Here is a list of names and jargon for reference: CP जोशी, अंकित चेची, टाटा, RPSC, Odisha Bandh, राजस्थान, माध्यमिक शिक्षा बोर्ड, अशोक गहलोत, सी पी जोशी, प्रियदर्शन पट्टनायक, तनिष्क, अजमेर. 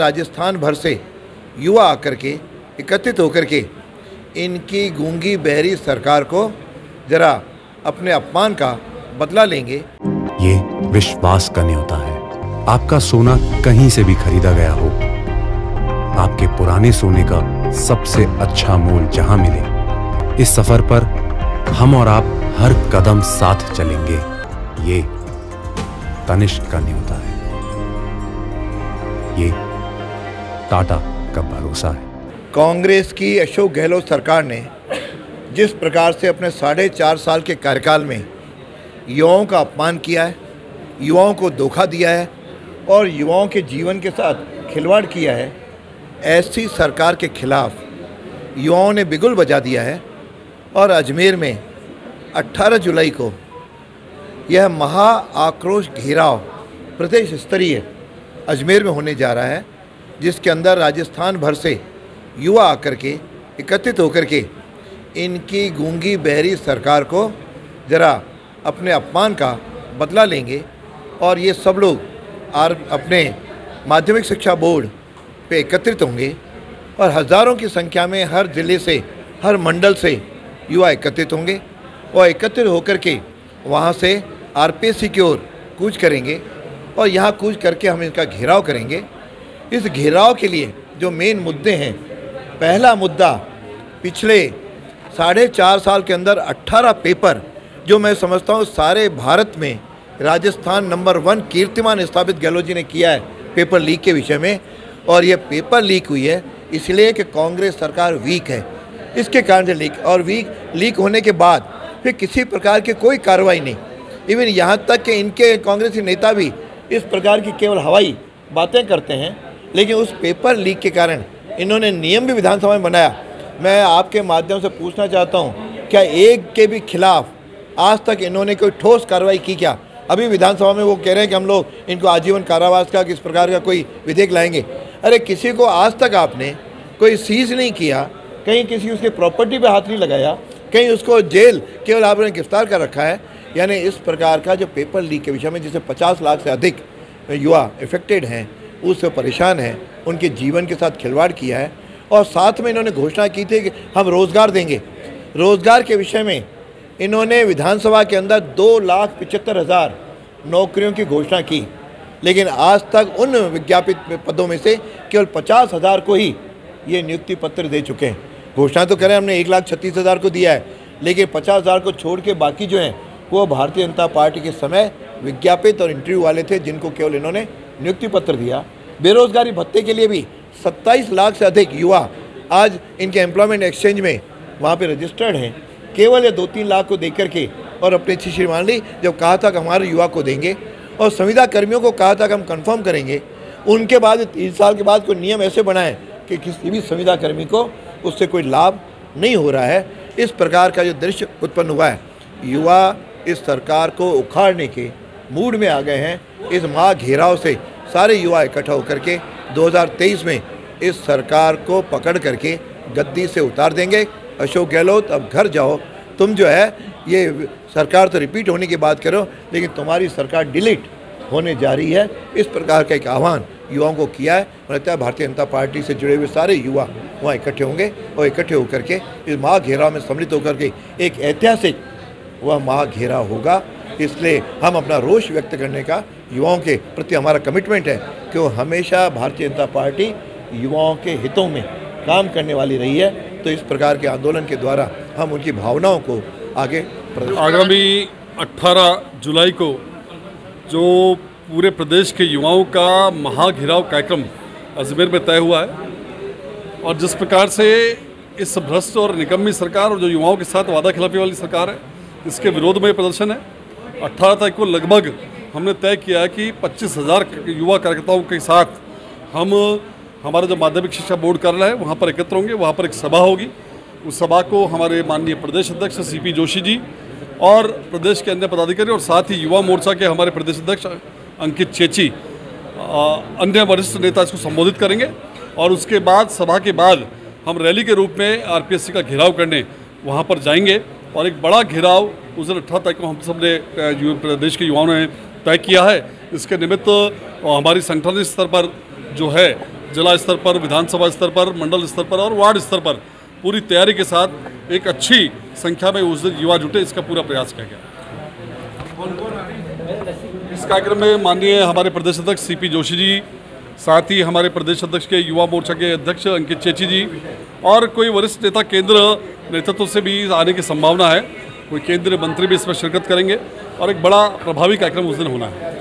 राजस्थान भर से युवा आकर के एकत्रित होकर के इनकी गूंगी बहरी सरकार को जरा अपने अपमान का बदला लेंगे। ये विश्वास का न्योता है। आपका सोना कहीं से भी खरीदा गया हो, आपके पुराने सोने का सबसे अच्छा मोल जहां मिले, इस सफर पर हम और आप हर कदम साथ चलेंगे। ये तनिष्क का न्योता है, ये टाटा का भरोसा है। कांग्रेस की अशोक गहलोत सरकार ने जिस प्रकार से अपने 4.5 साल के कार्यकाल में युवाओं का अपमान किया है, युवाओं को धोखा दिया है और युवाओं के जीवन के साथ खिलवाड़ किया है, ऐसी सरकार के खिलाफ युवाओं ने बिगुल बजा दिया है। और अजमेर में 18 जुलाई को यह महा आक्रोश घेराव प्रदेश स्तरीय अजमेर में होने जा रहा है, जिसके अंदर राजस्थान भर से युवा आकर के एकत्रित होकर के इनकी गूंगी बहरी सरकार को जरा अपने अपमान का बदला लेंगे। और ये सब लोग अपने माध्यमिक शिक्षा बोर्ड पे एकत्रित होंगे और हज़ारों की संख्या में हर ज़िले से, हर मंडल से युवा एकत्रित होंगे और एकत्रित होकर के वहाँ से RPSC की ओर कूच करेंगे और यहाँ कूच करके हम इनका घेराव करेंगे। इस घेराव के लिए जो मेन मुद्दे हैं, पहला मुद्दा पिछले 4.5 साल के अंदर 18 पेपर जो मैं समझता हूँ सारे भारत में राजस्थान नंबर 1 कीर्तिमान स्थापित गहलोत जी ने किया है पेपर लीक के विषय में। और ये पेपर लीक हुई है इसलिए कि कांग्रेस सरकार वीक है, इसके कारण से लीक। और लीक होने के बाद फिर किसी प्रकार की कोई कार्रवाई नहीं, इवन यहाँ तक कि इनके कांग्रेसी नेता भी इस प्रकार की केवल हवाई बातें करते हैं। लेकिन उस पेपर लीक के कारण इन्होंने नियम भी विधानसभा में बनाया। मैं आपके माध्यम से पूछना चाहता हूं, क्या एक के भी खिलाफ आज तक इन्होंने कोई ठोस कार्रवाई की क्या? अभी विधानसभा में वो कह रहे हैं कि हम लोग इनको आजीवन कारावास का किस प्रकार का कोई विधेयक लाएंगे। अरे किसी को आज तक आपने कोई सीज नहीं किया, कहीं किसी उसकी प्रॉपर्टी पर हाथ नहीं लगाया, कहीं उसको जेल केवल आपने गिरफ्तार कर रखा है। यानी इस प्रकार का जो पेपर लीक के विषय में जिसे 50 लाख से अधिक युवा इफेक्टेड हैं, उससे परेशान हैं, उनके जीवन के साथ खिलवाड़ किया है। और साथ में इन्होंने घोषणा की थी कि हम रोज़गार देंगे। रोज़गार के विषय में इन्होंने विधानसभा के अंदर 2,75,000 नौकरियों की घोषणा की, लेकिन आज तक उन विज्ञापित पदों में से केवल 50,000 को ही ये नियुक्ति पत्र दे चुके हैं। घोषणा तो करें हमने 1,36,000 को दिया है, लेकिन 50,000 को छोड़ के बाकी जो हैं वो भारतीय जनता पार्टी के समय विज्ञापित और इंटरव्यू वाले थे, जिनको केवल इन्होंने नियुक्ति पत्र दिया। बेरोजगारी भत्ते के लिए भी 27 लाख से अधिक युवा आज इनके एम्प्लॉयमेंट एक्सचेंज में वहाँ पे रजिस्टर्ड हैं, केवल ये 2-3 लाख को देकर के। और अपने शीशी मान ली जब कहा था कि हमारे युवा को देंगे, और संविदा कर्मियों को कहा था कि हम कन्फर्म करेंगे, उनके बाद 3 साल के बाद कोई नियम ऐसे बनाएं कि किसी भी संविदा कर्मी को उससे कोई लाभ नहीं हो रहा है। इस प्रकार का जो दृश्य उत्पन्न हुआ है, युवा इस सरकार को उखाड़ने के मूड में आ गए हैं। इस महाघेराव से सारे युवा इकट्ठा होकर के 2023 में इस सरकार को पकड़ करके गद्दी से उतार देंगे। अशोक गहलोत अब घर जाओ, तुम जो है ये सरकार तो रिपीट होने की बात करो, लेकिन तुम्हारी सरकार डिलीट होने जा रही है। इस प्रकार का एक आह्वान युवाओं को किया है। मुझे लगता है भारतीय जनता पार्टी से जुड़े हुए सारे युवा वहाँ इकट्ठे होंगे और इकट्ठे होकर के इस महाघेराव में सम्मिलित होकर के एक ऐतिहासिक वह महाघेराव होगा। इसलिए हम अपना रोष व्यक्त करने का युवाओं के प्रति हमारा कमिटमेंट है कि वो हमेशा भारतीय जनता पार्टी युवाओं के हितों में काम करने वाली रही है। तो इस प्रकार के आंदोलन के द्वारा हम उनकी भावनाओं को आगे आगामी 18 जुलाई को जो पूरे प्रदेश के युवाओं का महाघेराव कार्यक्रम अजमेर में तय हुआ है, और जिस प्रकार से इस भ्रष्ट और निकम्मी सरकार और जो युवाओं के साथ वादा खिलाफी वाली सरकार है, इसके विरोध में प्रदर्शन है। 18 तारीख को लगभग हमने तय किया है कि 25,000 युवा कार्यकर्ताओं के साथ हम हमारा जो माध्यमिक शिक्षा बोर्ड कार्यालय है वहाँ पर एकत्र होंगे। वहाँ पर एक सभा होगी, उस सभा को हमारे माननीय प्रदेश अध्यक्ष CP जोशी जी और प्रदेश के अन्य पदाधिकारी और साथ ही युवा मोर्चा के हमारे प्रदेश अध्यक्ष अंकित चेची, अन्य वरिष्ठ नेता इसको संबोधित करेंगे। और उसके बाद सभा के बाद हम रैली के रूप में RPSC का घेराव करने वहाँ पर जाएंगे और एक बड़ा घेराव उस दिन 18 तारीख को हम सब ने प्रदेश के युवाओं ने तय किया है। इसके निमित्त हमारी संगठन स्तर पर जो है जिला स्तर पर, विधानसभा स्तर पर, मंडल स्तर पर और वार्ड स्तर पर पूरी तैयारी के साथ एक अच्छी संख्या में उस युवा जुटे, इसका पूरा प्रयास किया गया। इस कार्यक्रम में माननीय हमारे प्रदेश अध्यक्ष सी पी जोशी जी, साथ ही हमारे प्रदेश अध्यक्ष के युवा मोर्चा के अध्यक्ष अंकित चेची जी और कोई वरिष्ठ नेता केंद्र नेतृत्व से भी आने की संभावना है, कोई केंद्रीय मंत्री भी इसमें शिरकत करेंगे और एक बड़ा प्रभावी कार्यक्रम उस दिन होना है।